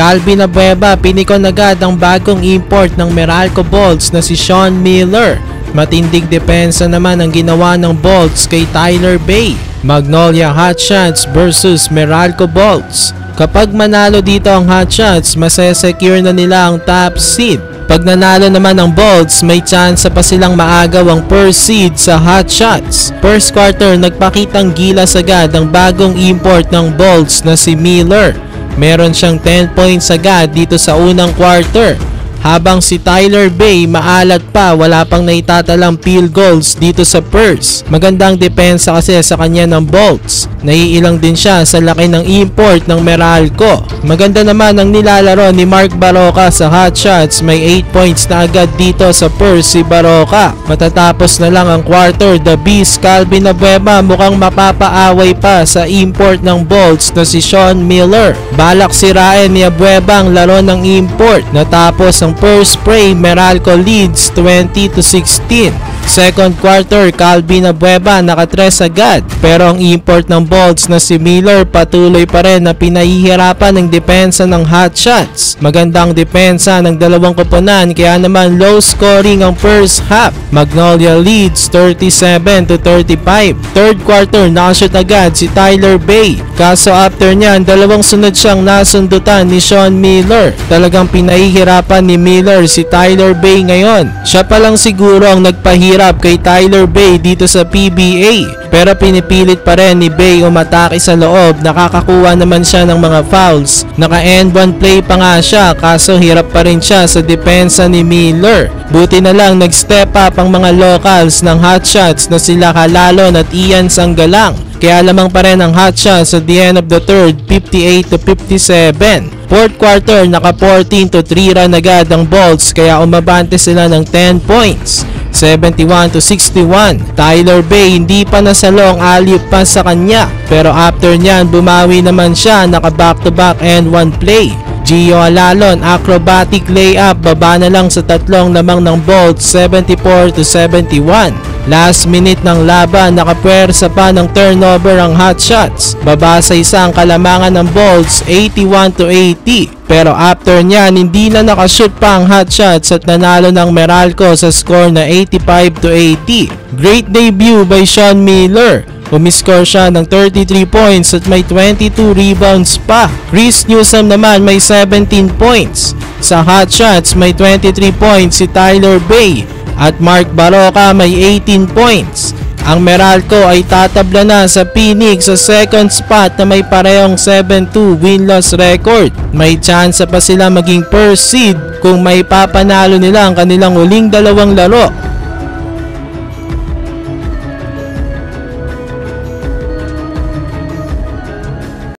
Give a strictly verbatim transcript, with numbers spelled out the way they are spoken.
Calvin Abueva, pinikon agad ang bagong import ng Meralco Bolts na si Shonn Miller. Matinding depensa naman ang ginawa ng Bolts kay Tyler Bey. Magnolia Hotshots versus Meralco Bolts. Kapag manalo dito ang Hotshots, masesecure na nila ang top seed. Pag nanalo naman ang Bolts, may chance pa silang maagaw ang first seed sa Hotshots. First quarter, nagpakitang gilas agad ang bagong import ng Bolts na si Miller. Meron siyang ten points agad dito sa unang quarter. Habang si Tyler Bey maalat pa, wala pang naitatalang field goals dito sa first. Magandang depensa kasi sa kanya ng Bolts. Naiilang din siya sa laki ng import ng Meralco. Maganda naman ang nilalaro ni Mark Barocca sa Hotshots. May eight points na agad dito sa first si Barocca. Matatapos na lang ang quarter, the Beast Calvin Abueva mukhang mapapaaway pa sa import ng Bolts na si Shonn Miller. Balak sirain ni Abueva ang laro ng import. Natapos ang first frame, Meralco leads twenty to sixteen. Second quarter, Calvin Abueva nakatres agad. Pero ang import ng Bolts na si Miller patuloy pa rin na pinahihirapan ng depensa ng Hotshots. Magandang depensa ng dalawang koponan kaya naman low scoring ang first half. Magnolia leads thirty-seven to thirty-five. Third quarter, nakashoot agad si Tyler Bey. Kaso after niyan, dalawang sunod siyang nasundutan ni Shonn Miller. Talagang pinahihirapan ni Miller si Tyler Bey ngayon. Siya palang siguro ang nagpahirap kay Tyler Bey dito sa P B A, pero pinipilit pa rin ni Bey umatake sa loob. Nakakakuha naman siya ng mga fouls. Naka-end one play pa nga siya, kaso hirap pa rin siya sa depensa ni Miller. Buti na lang nag-step up ang mga locals ng Hotshots na sila Jalalon at Ian Sanggalang. Kaya lamang pa rin ang Hotshots at the end of the third, fifty-eight to fifty-seven. Fourth quarter, naka fourteen to three run agad ang Bolts kaya umabante sila ng ten points. seventy-one to sixty-one. Tyler Bey hindi pa nasalo ang alley-oop pass sa kanya, pero after niyan bumawi naman siya, naka back-to-back and one play. Gio Alalon, acrobatic layup, baba na lang sa tatlong lamang ng Bolts, seventy-four to seventy-one. Last minute ng laban, nakapwersa pa ng turnover ang Hotshots. Baba sa isang kalamangan ng Bolts, eighty-one to eighty. Pero after niyan, hindi na nakashoot pa ang Hotshots at nanalo ng Meralco sa score na eighty-five to eighty. Great debut by Shonn Miller. Umiscore siya ng thirty-three points at may twenty-two rebounds pa. Chris Newsome naman may seventeen points. Sa Hotshots may twenty-three points si Tyler Bey at Mark Barocca may eighteen points. Ang Meralco ay tatabla na sa Phoenix sa second spot na may parehong seven two win-loss record. May chance pa sila maging first seed kung may papanalo nila ang kanilang uling dalawang laro.